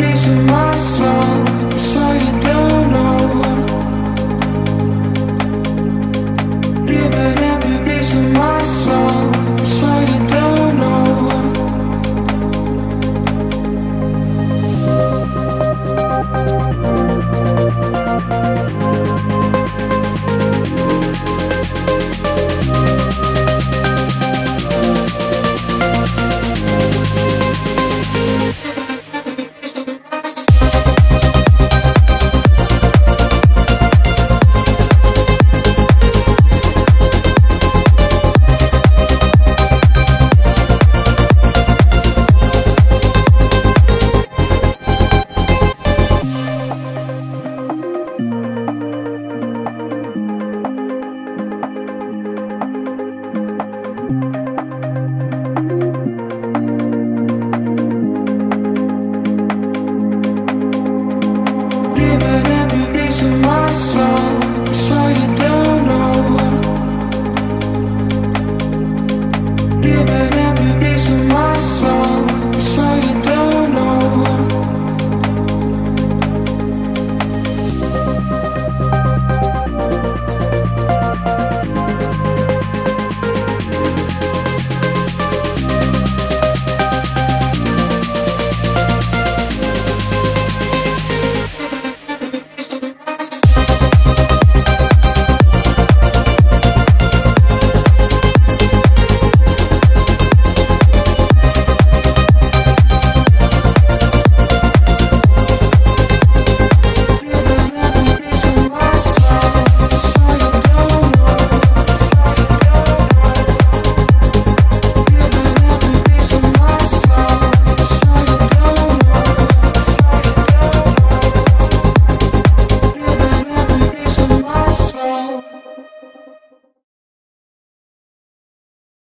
Is my soul.